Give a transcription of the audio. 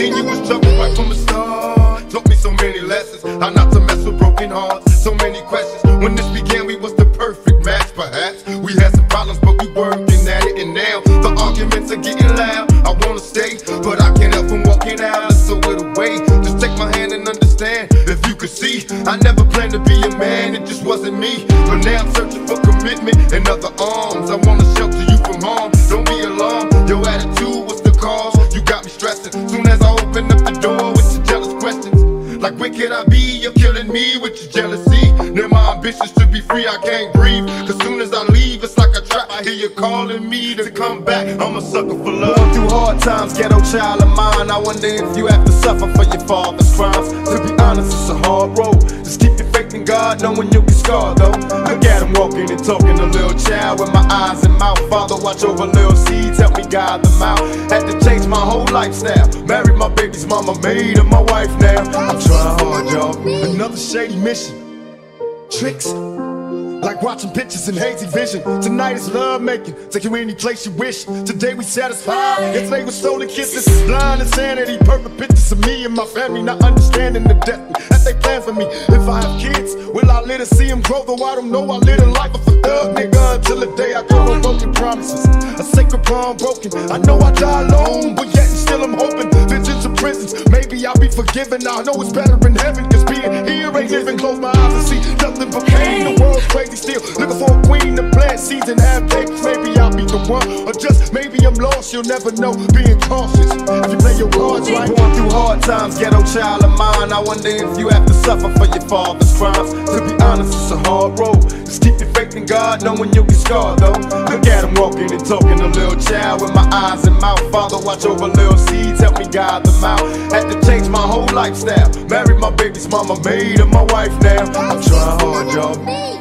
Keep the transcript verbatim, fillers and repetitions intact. seen you was trouble right from the start. Taught me so many lessons, how not to mess with broken hearts. So many questions. When this began, we was the perfect match, perhaps. We had some problems, but we working at it. And now, the arguments are getting loud. I wanna stay, but I can't help from walking out. So it away, just take my hand and understand. If you could see, I never planned to be a man, it just wasn't me. But now I'm searching for commitment and other arms. I wanna shelter you from harm. Don't be alarmed, your attitude was the cause. You got me stressing. Soon as I open up the door with your jealous questions, like where could I be? You're killing me with your jealousy. Now my ambitions to be free, I can't breathe. Cause soon as I leave, it's like a trap. I hear you calling me to come back. I'm a sucker for love. Going through hard times, ghetto child of mine. I wonder if you have to suffer for your father's crimes. To be honest, it's a hard road. Just keep your faith in God, knowing you'll be scarred though. Look at him walking and talking, a little child with my eyes and mouth. Father, watch over little seeds, help me guide them out. Had to change my whole lifestyle. Married my baby's mama, made her my wife now. I'm trying hard, y'all. Another shady mission. Tricks. Like watching pictures in hazy vision. Tonight is love making. Take you any place you wish. Today we satisfied. It's made with stolen kisses. Blind insanity. Perfect pictures of me and my family. Not understanding the death that they plan for me. If I have kids, will I live to see them grow? Though I don't know I live a life of a thug nigga. Until the day I grow up broken promises. A sacred palm broken. I know I die alone, but yet still I'm hoping. Visions of prisons. Maybe I'll be forgiven. I know it's better in heaven. Cause being here ain't living. Close my eyes and see nothing but pain. The world's crazy. Still looking for a queen to plant seeds and have babies. Maybe I'll be the one, or just maybe I'm lost. You'll never know, being cautious if you play your cards right. Going through hard times, ghetto child of mine. I wonder if you have to suffer for your father's crimes. To be honest, it's a hard road. Just keep your faith in God, knowing you'll be scarred though. Look at him walking and talking, a little child with my eyes and mouth. Father, watch over little seeds, help me guide them out. Had to change my whole lifestyle. Married my baby's mama, made her my wife now. I'm trying hard, y'all.